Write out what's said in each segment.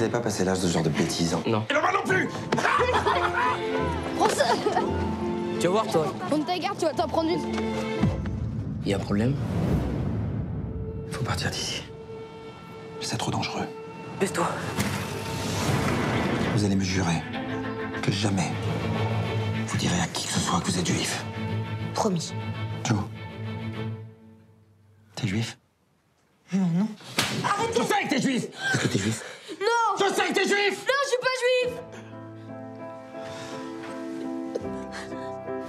Vous n'avez pas passé l'âge de ce genre de bêtises. Non. Et le mal non plus. Prends ça. Tu vas voir, toi. Prends ta garde, tu vas t'en prendre une. Il y a un problème. Faut partir d'ici. C'est trop dangereux. Baisse-toi. Vous allez me jurer que jamais vous direz à qui que ce soit que vous êtes juif. Promis. Joe, t'es juif? Non. Arrêtez! Je sais que t'es juif! Est-ce que t'es juif? Non! Je sais que t'es juif! Non, je suis pas juif!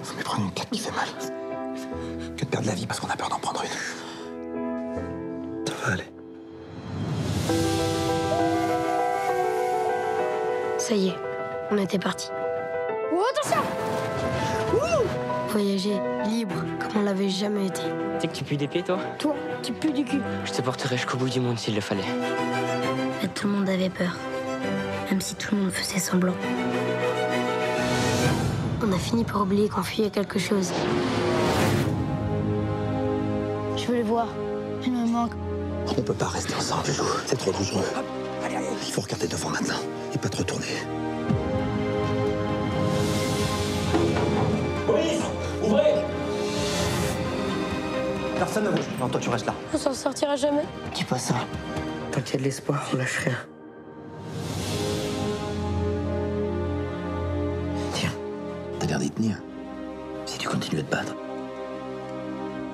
Faut lui prendre une claque qui fait mal. Que de perdre la vie parce qu'on a peur d'en prendre une. Ça va aller. Ça y est, on était parti. Oh, attention! Voyager libre, comme on l'avait jamais été. Tu sais que tu pues des pieds, toi? Toi, tu pues du cul. Je te porterai jusqu'au bout du monde s'il le fallait. Mais tout le monde avait peur, même si tout le monde faisait semblant. On a fini par oublier qu'on fuyait quelque chose. Je veux les voir. Ils me manquent. On peut pas rester ensemble, Jojo. C'est trop dangereux. Hop, allez, allez. Il faut regarder devant maintenant et pas te retourner. Police! Ouvrez! Personne ne bouge. Non, toi, tu restes là. On s'en sortira jamais. Dis pas ça. Tant qu'il y a de l'espoir, on lâche rien. Tiens, t'as l'air d'y tenir. Si tu continues à te battre,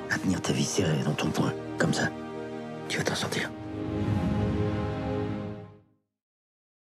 à tenir ta vie serrée dans ton poing, comme ça, tu vas t'en sortir.